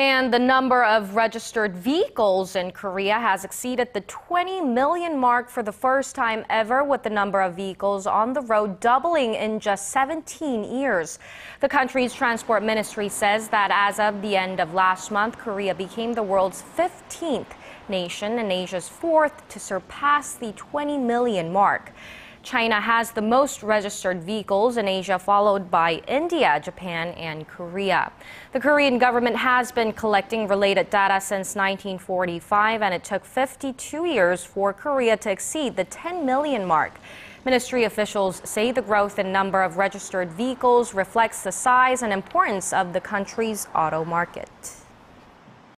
And the number of registered vehicles in Korea has exceeded the 20 million mark for the first time ever, with the number of vehicles on the road doubling in just 17 years. The country's transport ministry says that as of the end of last month, Korea became the world's 15th nation and Asia's 4th to surpass the 20 million mark. China has the most registered vehicles in Asia, followed by India, Japan, and Korea. The Korean government has been collecting related data since 1945, and it took 52 years for Korea to exceed the 10 million mark. Ministry officials say the growth in number of registered vehicles reflects the size and importance of the country's auto market.